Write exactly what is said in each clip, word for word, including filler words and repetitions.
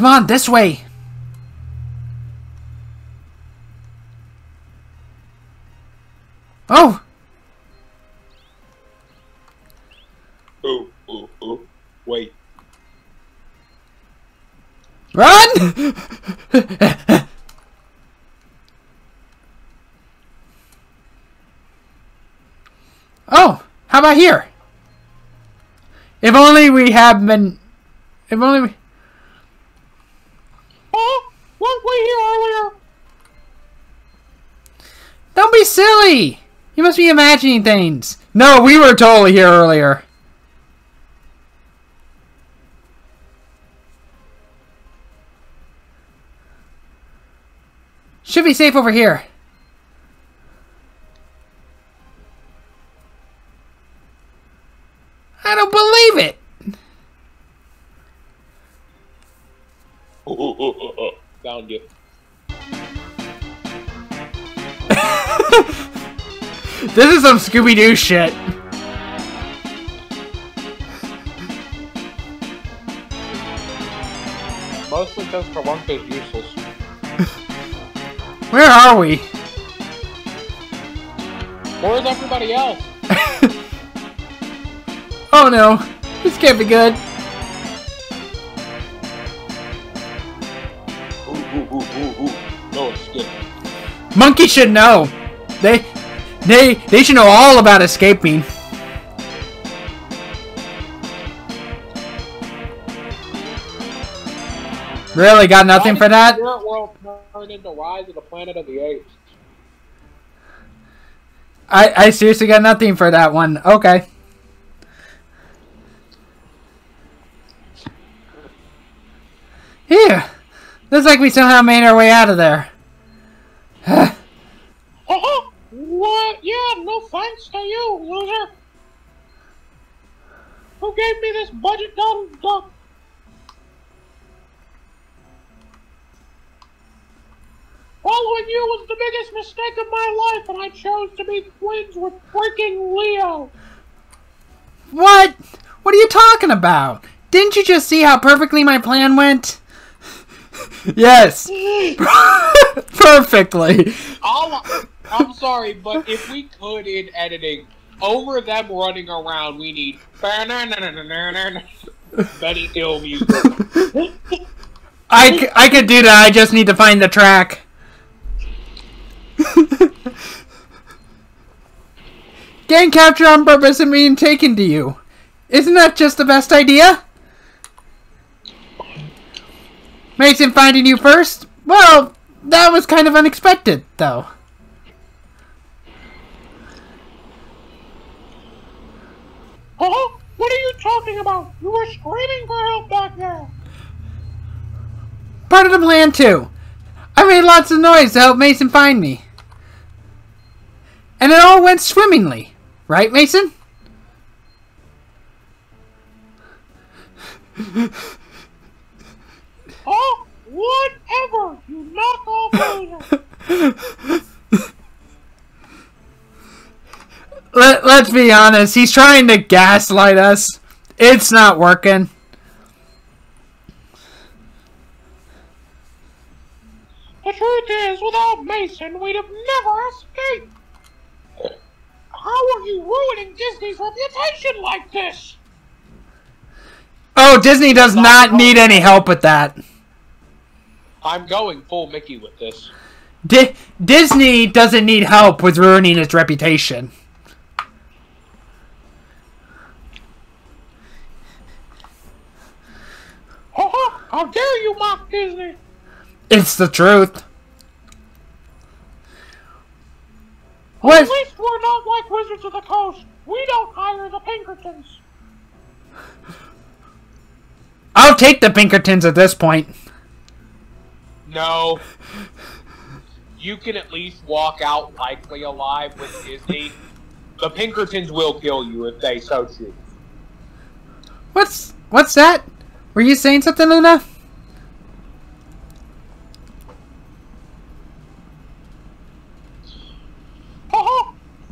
Come on, this way! Oh! Oh, oh, oh. Wait. Run! Oh! How about here? If only we had been... If only we... Oh! Weren't we here earlier? Don't be silly! You must be imagining things. No, we were totally here earlier. Should be safe over here. I don't believe it. Ooh, ooh, ooh, ooh. Found you. This is some Scooby-Doo shit. Mostly because Taronga's useless. Where are we? Where's everybody else? Oh no, this can't be good. Ooh, ooh, ooh, ooh, ooh. No, it's good. Monkey should know. They, they, they should know all about escaping. Really got nothing for that? The spirit world turned into Rise of the Planet of the Apes. I, I seriously got nothing for that one. Okay. Phew. Looks like we somehow made our way out of there. Uh oh! What? Yeah, no thanks to you, loser! Who gave me this budget dumb dump? Following you was the biggest mistake of my life, and I chose to be twins with freaking Leo! What? What are you talking about? Didn't you just see how perfectly my plan went? Yes. Perfectly. All, I'm sorry, but if we could in editing, over them running around, we need... Betty Hill music. I, c I could do that, I just need to find the track. Gang capture on purpose and being taken to you. Isn't that just the best idea? Mason finding you first? Well, that was kind of unexpected, though. Huh? What are you talking about? You were screaming for help back there. Part of the plan, too. I made lots of noise to help Mason find me. And it all went swimmingly. Right, Mason? Oh, whatever! You knock off later! Let, let's be honest, he's trying to gaslight us. It's not working. The truth is, without Mason, we'd have never escaped! How are you ruining Disney's reputation like this? Oh, Disney does not need any help with that. I'm going full Mickey with this. Di Disney doesn't need help with ruining its reputation. Oh, how dare you mock Disney? It's the truth. What? At least we're not like Wizards of the Coast. We don't hire the Pinkertons. I'll take the Pinkertons at this point. No. You can at least walk out likely alive with Disney. The Pinkertons will kill you if they so choose. What's what's that? Were you saying something, Luna?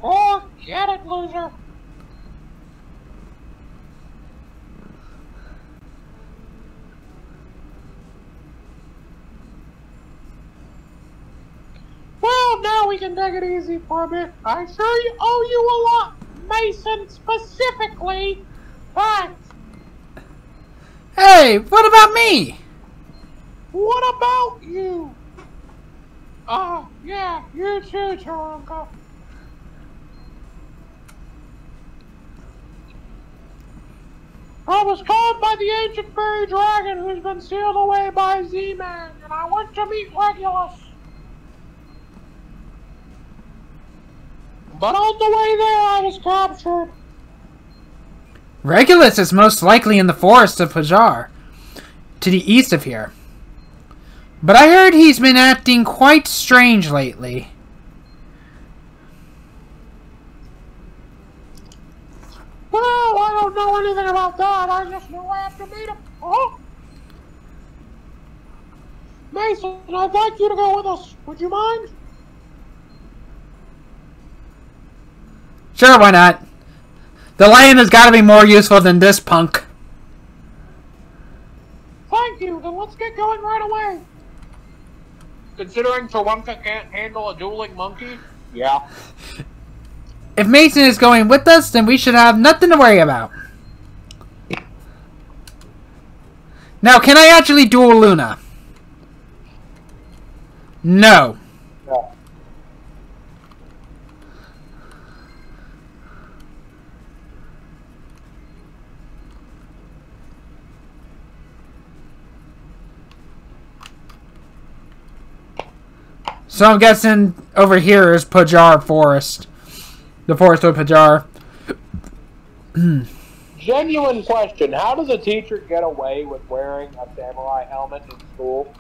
Oh, forget it, loser. we can take it easy for a bit. I sure owe you a lot, Mason specifically, but... Hey, what about me? What about you? Oh, yeah, you too, Taronga. I was called by the Ancient Fairy Dragon, who's been sealed away by Z-Man, and I went to meet Regulus. But on the way there, I was captured. Regulus is most likely in the forest of Pajar, to the east of here. But I heard he's been acting quite strange lately. Well, I don't know anything about that. I just knew I have to meet him. Oh, Mason, I'd like you to go with us. Would you mind? Sure, why not? The lion has got to be more useful than this punk. Thank you. Then let's get going right away. Considering Taronga can't handle a dueling monkey? Yeah. If Mason is going with us, then we should have nothing to worry about. Now, can I actually duel Luna? No. Yeah. So I'm guessing over here is Pajar Forest. The Forest of Pajar. Genuine question. How does a teacher get away with wearing a samurai helmet in school?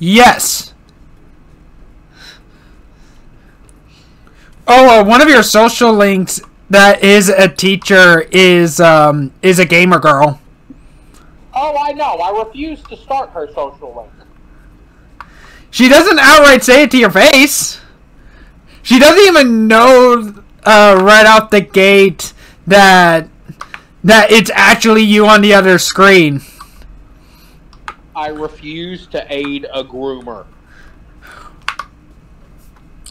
Yes. Oh, uh, one of your social links that is a teacher is um, is a gamer girl. Oh, I know. I refuse to start her social link. She doesn't outright say it to your face. She doesn't even know uh, right out the gate that that it's actually you on the other screen. I refuse to aid a groomer.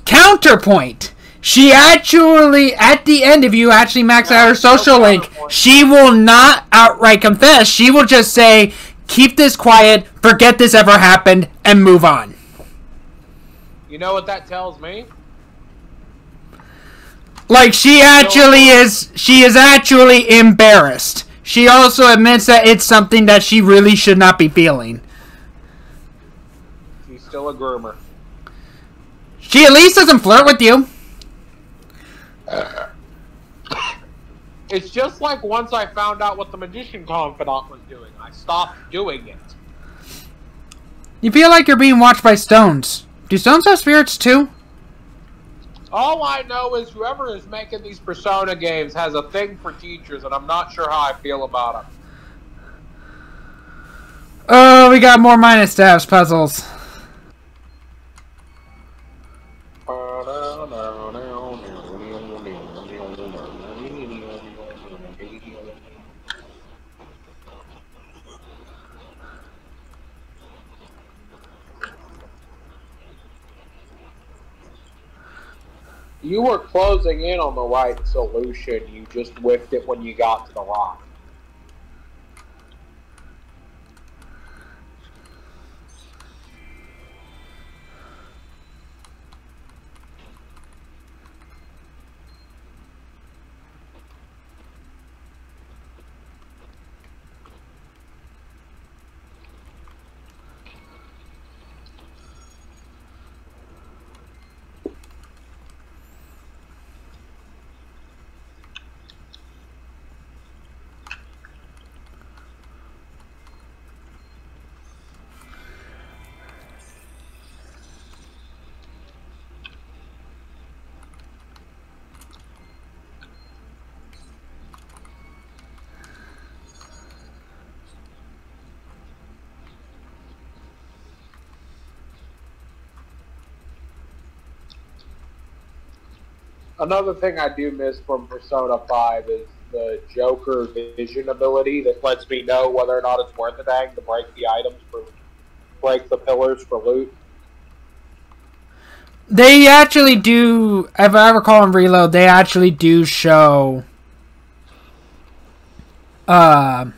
Counterpoint. She actually, at the end, if you actually max out her social link, she will not outright confess. She will just say, keep this quiet, forget this ever happened, and move on. You know what that tells me? Like, she actually is, she is actually embarrassed. She also admits that it's something that she really should not be feeling. She's still a groomer. She at least doesn't flirt with you. Uh, it's just like once I found out what the Magician Confidant was doing. I stopped doing it. You feel like you're being watched by stones. Do stones have spirits too? All I know is whoever is making these Persona games has a thing for teachers, and I'm not sure how I feel about them. Oh, we got more Minus Staff puzzles. You were closing in on the right solution, you just whiffed it when you got to the lock. Another thing I do miss from Persona five is the Joker vision ability that lets me know whether or not it's worth a dang to break the items for like the pillars for loot? They actually do, if I recall in Reload, they actually do show uh,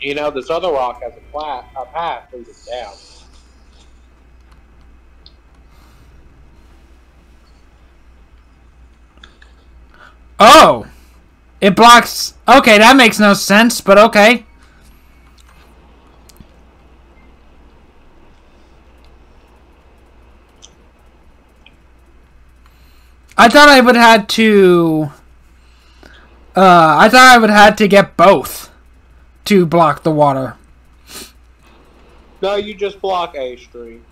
you know, this other rock has a, flat, a path leading down. Oh! It blocks... Okay, that makes no sense, but okay. I thought I would had to... Uh, I thought I would had to get both to block the water. No, you just block a stream.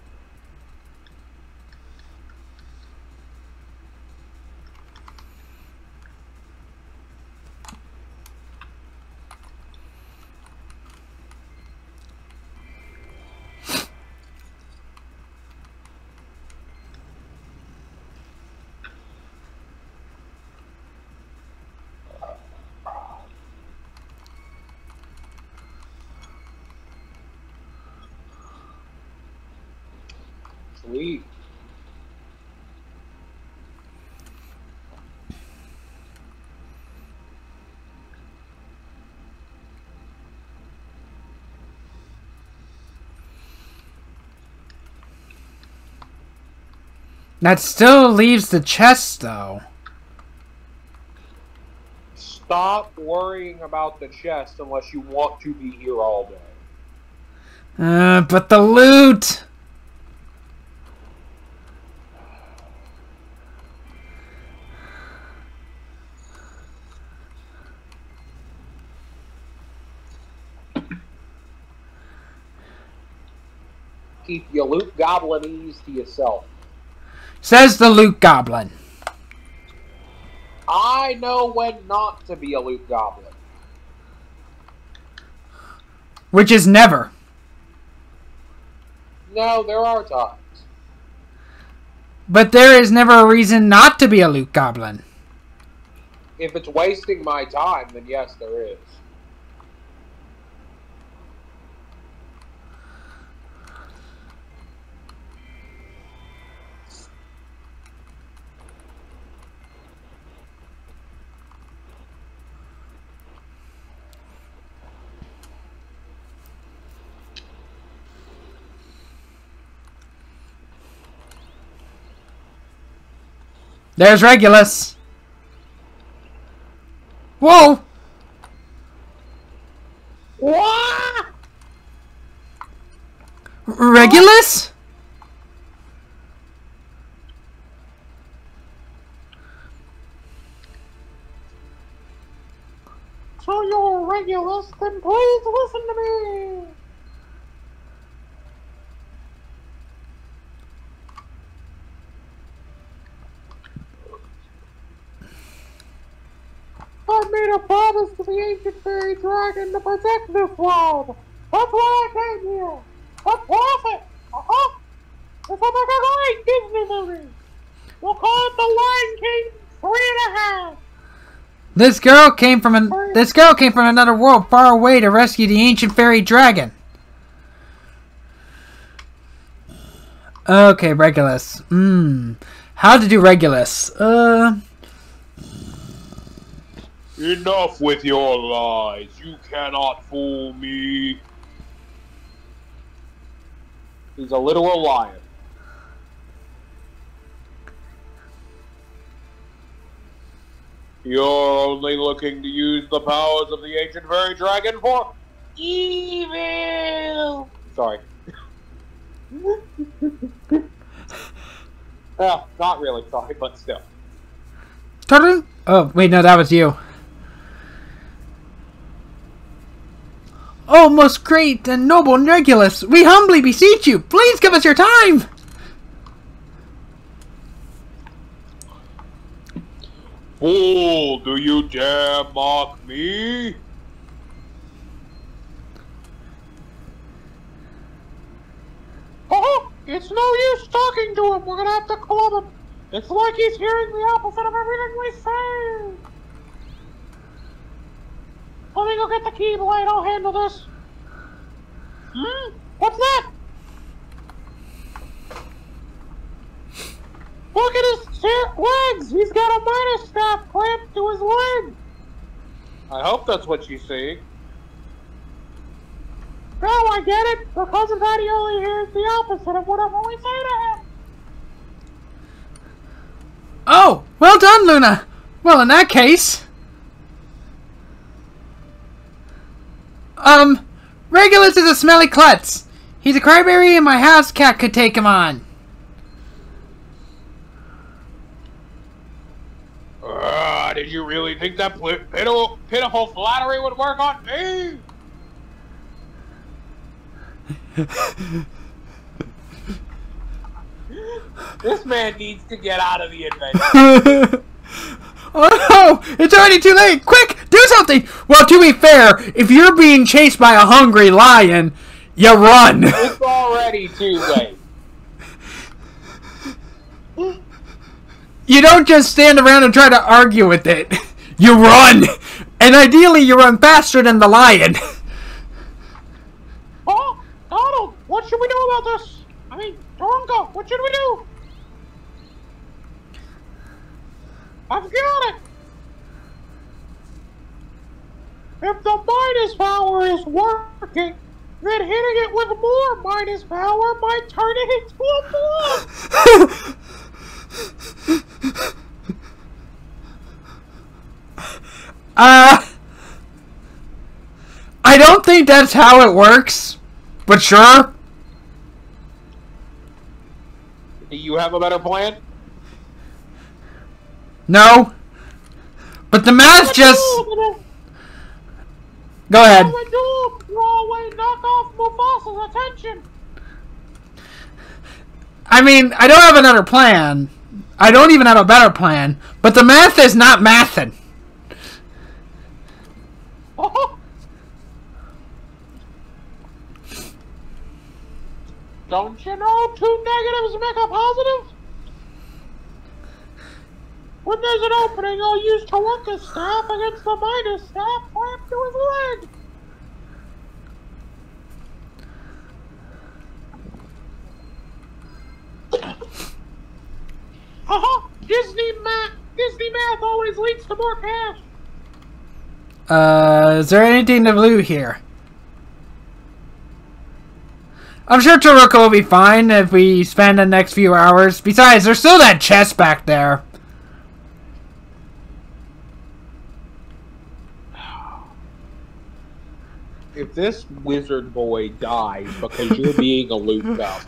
Sweet. That still leaves the chest, though. Stop worrying about the chest unless you want to be here all day. Uh, but the loot... Keep your loot goblin-ese to yourself. Says the loot goblin. I know when not to be a loot goblin. Which is never. No, there are times. But there is never a reason not to be a loot goblin. If it's wasting my time, then yes, there is. There's Regulus. Whoa! What? Regulus? So you're Regulus, then please listen to me. I made a promise to the Ancient Fairy Dragon to protect this world! That's why I came here! A prophet! Uh-huh! It's like a great Disney movie! We'll call it the Lion King three and a half! This girl came from an this girl came from another world far away to rescue the Ancient Fairy Dragon. Okay, Regulus. Mmm. How to do Regulus? Uh Enough with your lies. You cannot fool me. He's a literal lion. You're only looking to use the powers of the Ancient Fairy Dragon for evil. Sorry. Well, not really sorry, but still. Turtle? Oh, wait, no, that was you. Oh, most great and noble Regulus, we humbly beseech you, please give us your time! Fool, do you dare mock me? Oh, it's no use talking to him, we're gonna have to club him. It's like he's hearing the opposite of everything we say! Let me go get the Keyblade, I'll handle this! Hmm? What's that? Look at his legs! He's got a minus staff clamped to his leg! I hope that's what you see. No, I get it! Because of Vadioli here is the opposite of whatever we say to him! Oh! Well done, Luna! Well, in that case... Um... Regulus is a smelly klutz! He's a crybaby and my house cat could take him on! Uh, did you really think that pitiful, pitiful flattery would work on me? This man needs to get out of the adventure. Oh no! It's already too late! Quick! Do something! Well, to be fair, if you're being chased by a hungry lion, you run! It's already too late. You don't just stand around and try to argue with it. You run! And ideally, you run faster than the lion. Oh, Donald! What should we do about this? I mean... Taronga, what should we do? I've got it! If the minus power is working, then hitting it with more minus power might turn it into a block! uh... I don't think that's how it works, but sure. Do you have a better plan? No. But the math just... Go ahead. I mean, I don't have another plan. I don't even have a better plan. But the math is not mathin'. Oh. Don't you know two negatives make a positive? When there's an opening, I'll use Taronga's staff against the minus staff clamped to his leg. Haha! Disney math. Disney math always leads to more cash. Uh, is there anything to loot here? I'm sure Taruka will be fine if we spend the next few hours. Besides, there's still that chest back there. If this wizard boy dies because you're being a loot bell,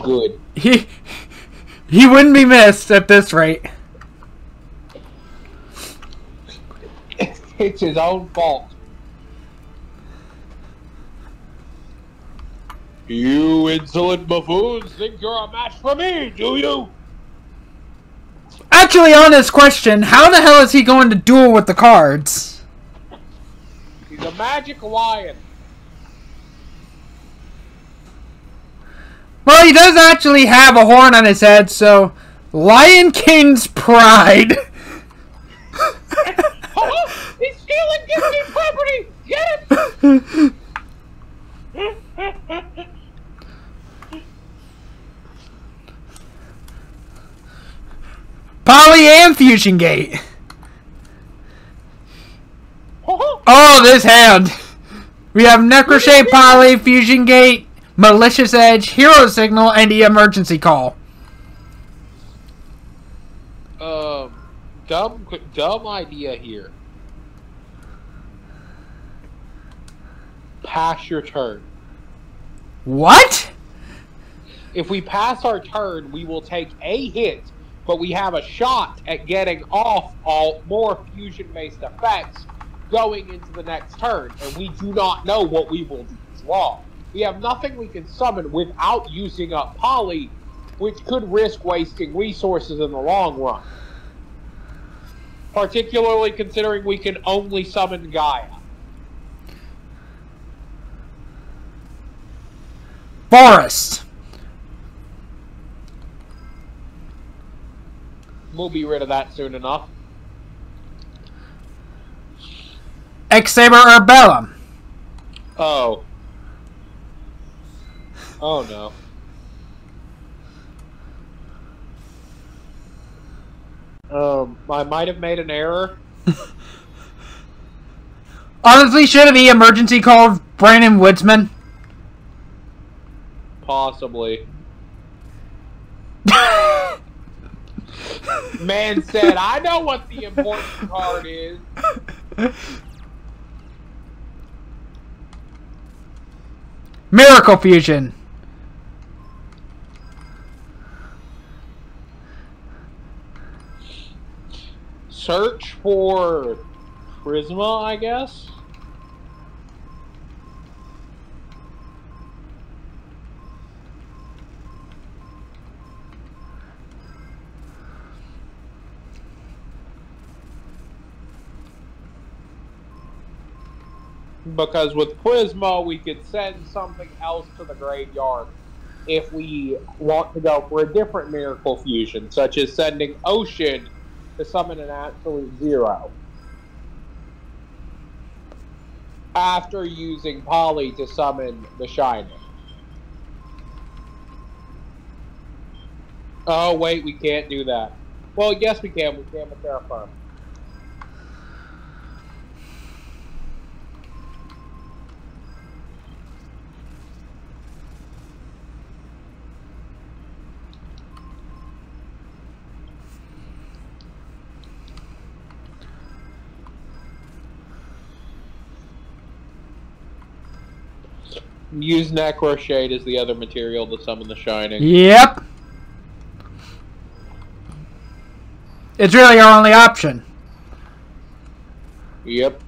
good. He, he wouldn't be missed at this rate. It's his own fault. You insolent buffoons think you're a match for me, do you? Actually, on this question, how the hell is he going to duel with the cards? He's a magic lion. Well, he does actually have a horn on his head, so... Lion King's pride. Oh, he's stealing Disney property! Get him! Poly and Fusion Gate. Oh, oh, this hand. We have Necro Shade, Poly, Fusion Gate, Malicious Edge, Hero Signal, and the Emergency Call. Um, dumb, dumb idea here. Pass your turn. What? If we pass our turn, we will take a hit. But we have a shot at getting off all more fusion-based effects going into the next turn, and we do not know what we will draw. We have nothing we can summon without using up Poly, which could risk wasting resources in the long run. Particularly considering we can only summon Gaia. Forest. we'll be rid of that soon enough. X Saber or Bellum? Oh. Oh no. Um, I might have made an error. Honestly, should have he emergency called Brandon Woodsman? Possibly. Man said, I know what the important card is. Miracle Fusion. Search for Prisma, I guess? Because with Prisma, we could send something else to the graveyard if we want to go for a different Miracle Fusion, such as sending Ocean to summon an absolute zero. After using Poly to summon the Shining. Oh, wait, we can't do that. Well, yes, we can. We can with Terraform. Use Necro Shade as the other material to summon the Shining. Yep. It's really our only option. Yep.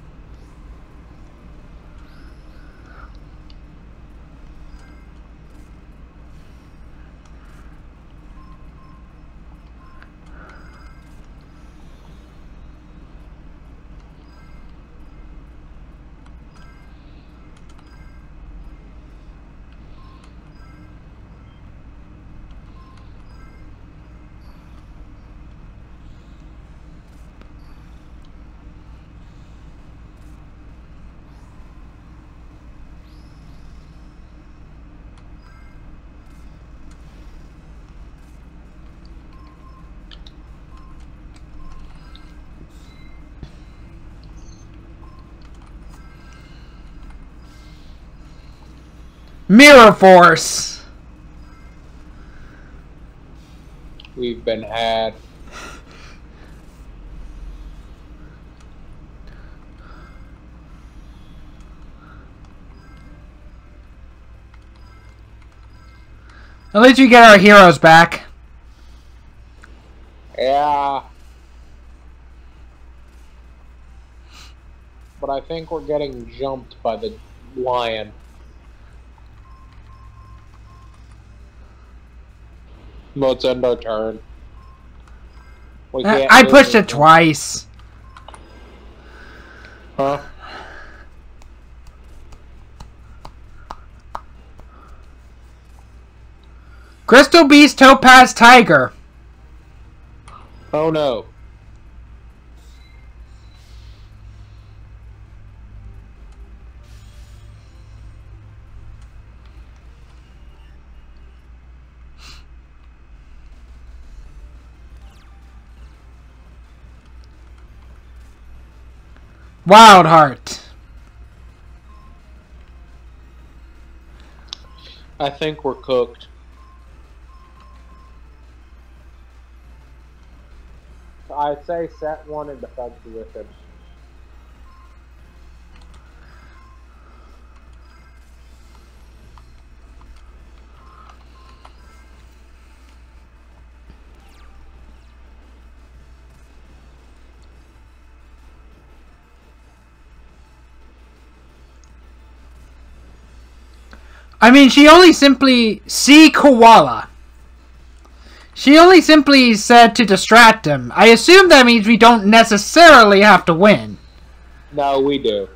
Mirror Force. We've been had. At least we get our heroes back. Yeah. But I think we're getting jumped by the lion. Let's end our turn. We can't I pushed anything. It twice. Huh? Crystal Beast, Topaz Tiger. Oh no. Wild Heart. I think we're cooked. I'd say set one in defense with him. I mean, she only simply... See Koala. She only simply said to distract him. I assume that means we don't necessarily have to win. No, we do.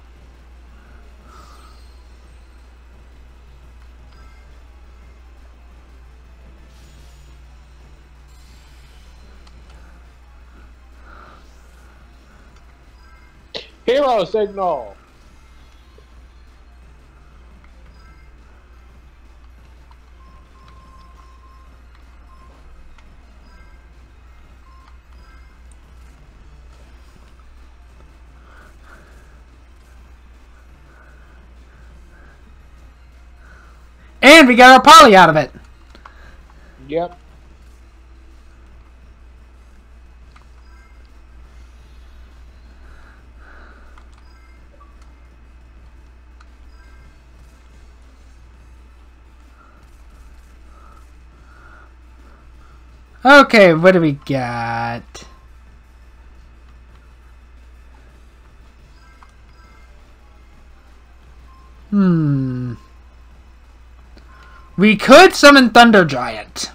Hero Signal! And we got our Poly out of it. Yep. Okay, what do we got? Hmm. We could summon Thunder Giant.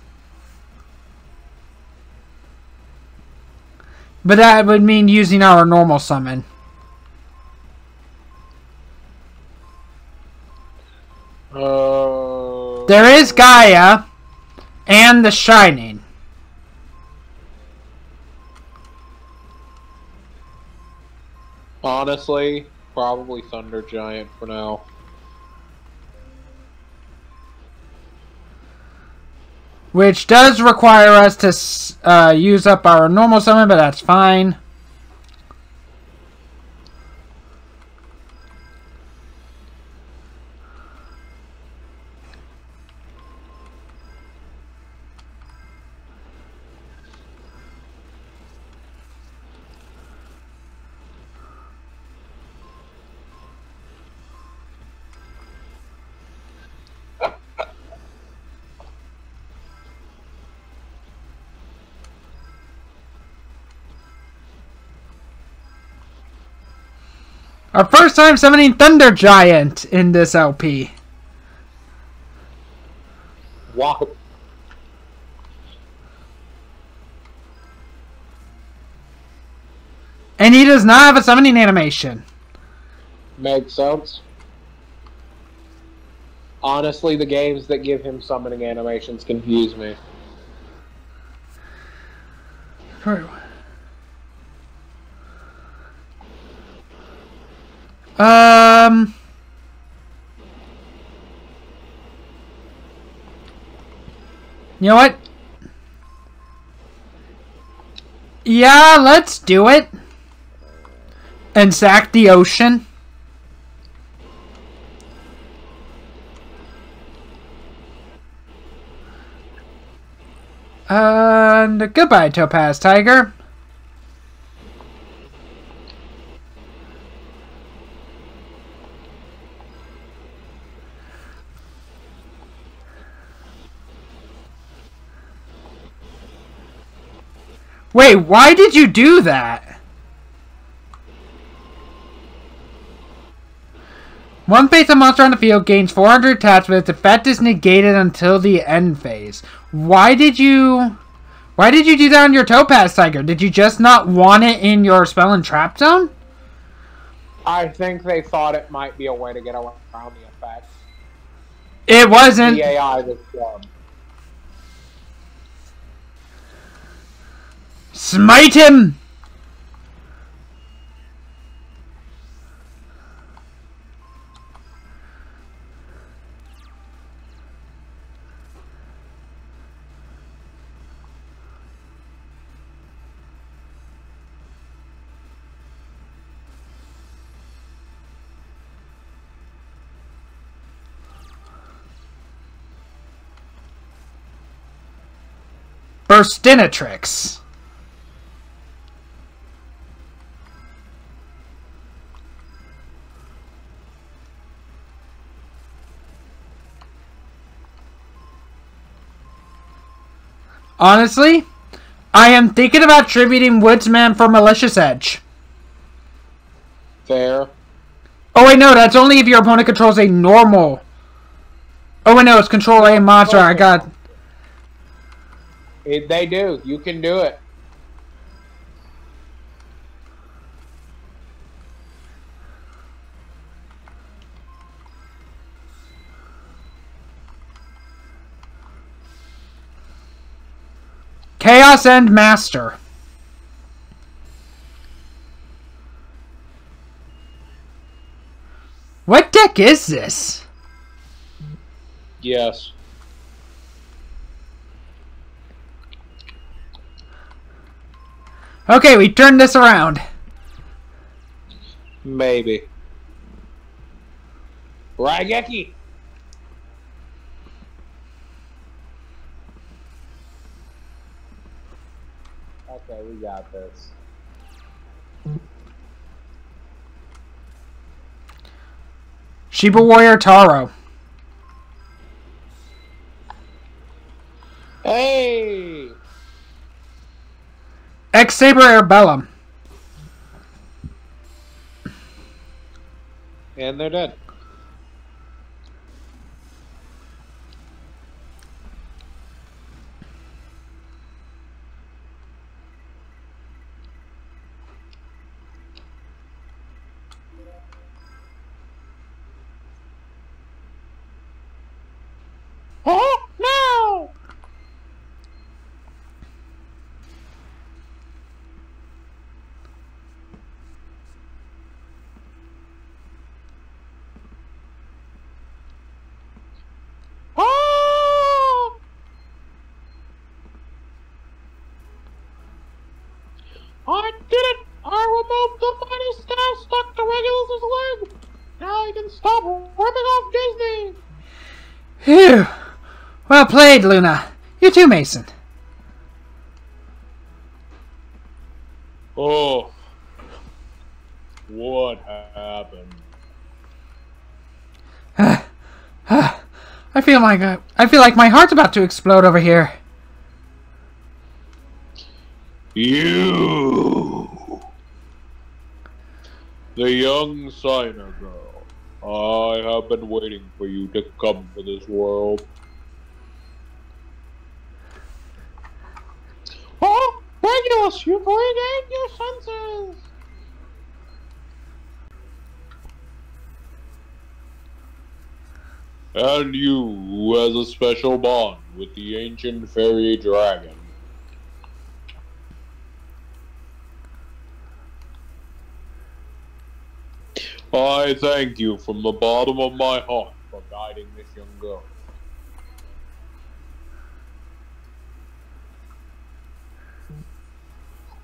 But that would mean using our normal summon. Uh... There is Gaia and the Shining. Honestly, probably Thunder Giant for now. Which does require us to uh, use up our normal summon, but that's fine. Our first time summoning Thunder Giant in this L P. Wow. And he does not have a summoning animation. Makes sense. Honestly, the games that give him summoning animations confuse me. Very well. Um, you know what? Yeah, let's do it. And sack the ocean. And goodbye, Topaz Tiger. Wait, why did you do that? One face of monster on the field gains four hundred taps, but its effect is negated until the end phase. Why did you... Why did you do that on your Topaz Tiger? Did you just not want it in your spell and trap zone? I think they thought it might be a way to get around the effect. It wasn't. The A I was dumb. Smite him! Burstinatrix. Honestly, I am thinking about tributing Woodsman for Malicious Edge. Fair. Oh wait, no, that's only if your opponent controls a normal. Oh wait, no, it's control a monster. Okay. I got. If they do, you can do it. Chaos End Master. heck is this? Yes. Okay, we turned this around. Maybe. Raigeki! Okay, we got this. Shiba Warrior Taro. Hey! X Saber Air Bellum. And they're dead. Oh, no! Oh! I did it! I removed the minus staff stuck to Regulus' leg! Now I can stop ripping off Disney! Phew! Well played, Luna. You too, Mason. Oh. What happened? Uh, uh, I feel like uh, I feel like my heart's about to explode over here. You, the young signer girl. I have been waiting for you to come to this world. Oh, Regulus, you regained your senses! And you, as a special bond with the Ancient Fairy Dragon. I thank you from the bottom of my heart for guiding this young girl.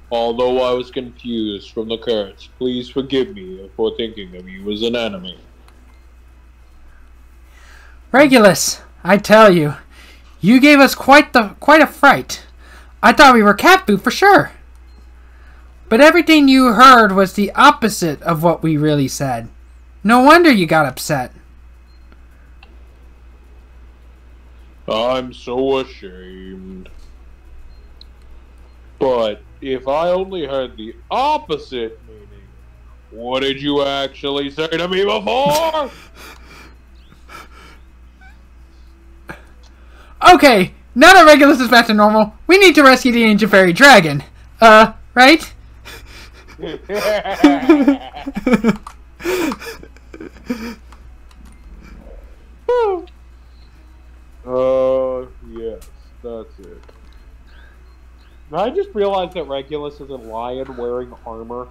Although I was confused from the curse, please forgive me for thinking of you as an enemy. Regulus, I tell you, you gave us quite the quite a fright. I thought we were cat food for sure. But everything you heard was the opposite of what we really said. No wonder you got upset. I'm so ashamed. But if I only heard the opposite meaning, what did you actually say to me before? Okay, now that Regulus is back to normal, we need to rescue the Ancient Fairy Dragon. Uh, right? uh, yes, that's it. I just realized that Regulus is a lion wearing armor.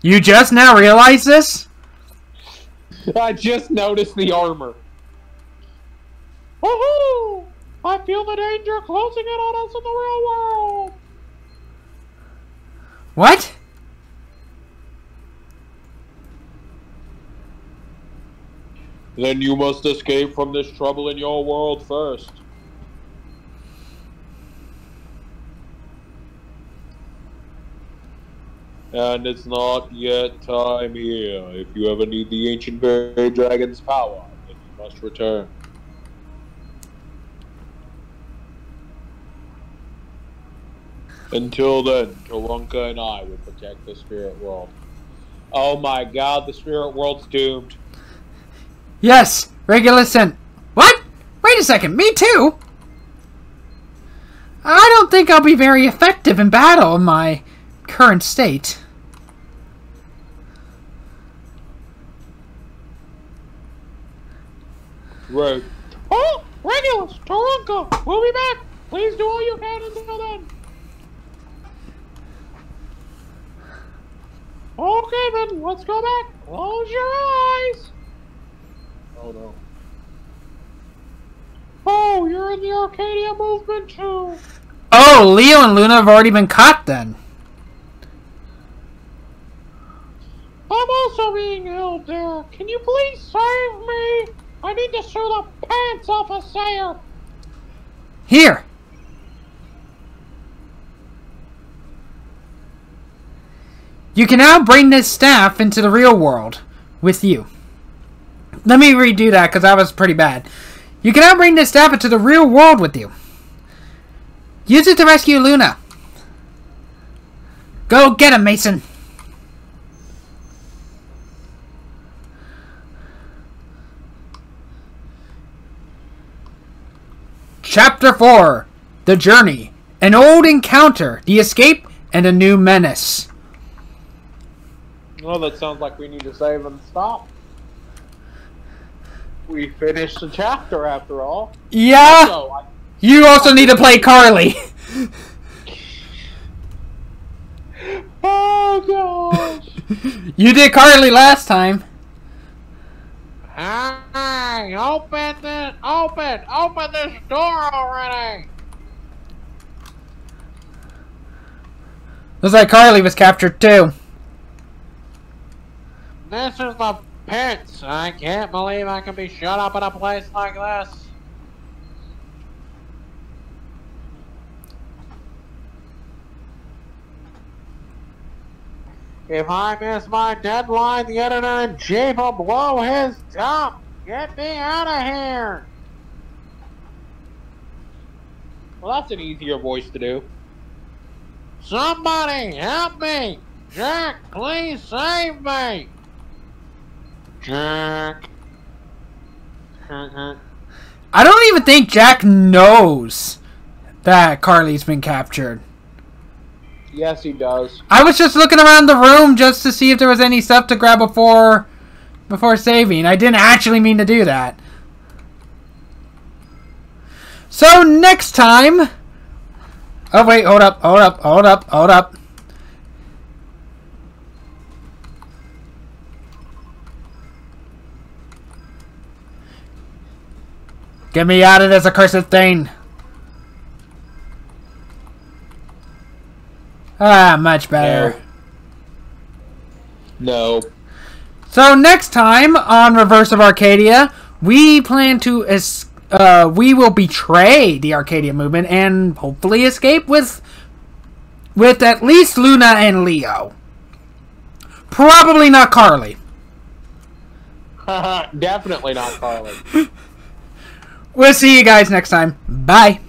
You just now realize this? I just noticed the armor. Woohoo! I feel the danger closing in on us in the real world! What? Then you must escape from this trouble in your world first. And it's not yet time here. If you ever need the Ancient Fairy Dragon's power, then you must return. Until then, Taronga and I will protect the spirit world. Oh my god, the spirit world's doomed. Yes, Regulus and... What? Wait a second, me too? I don't think I'll be very effective in battle, my... current state. Right. Oh, Regulus, Taronga, we'll be back. Please do all you can until then. Okay, then let's go back. Close your eyes. Oh no. Oh, you're in the Arcadia movement too! Oh, Leo and Luna have already been caught then. I'm also being held there. Can you please save me? I need to shoot the pants off a sailor. Here. You can now bring this staff into the real world with you. Let me redo that because that was pretty bad. You can now bring this staff into the real world with you. Use it to rescue Luna. Go get him, Mason. Chapter four. The Journey. An Old Encounter. The Escape and a New Menace. Well, that sounds like we need to save and stop. We finished the chapter after all. Yeah. Also, I you also need to play Carly. Oh, gosh. You did Carly last time. Hey, open this, open, open this door already. Looks like Carly was captured too. This is the pits. I can't believe I can be shut up in a place like this. If I miss my deadline, the editor-in-chief will blow his dump! Get me out of here! Well, that's an easier voice to do. Somebody help me! Jack, please save me! Jack. I don't even think Jack knows that Carly's been captured. Yes, he does. I was just looking around the room just to see if there was any stuff to grab before before saving. I didn't actually mean to do that. So next time... Oh, wait. Hold up. Hold up. Hold up. Hold up. Get me out of this accursed thing. Ah, much better. No. no. So next time on Reverse of Arcadia, we plan to es uh, we will betray the Arcadia movement and hopefully escape with with at least Luna and Leo. Probably not Carly. Definitely not Carly. We'll see you guys next time. Bye.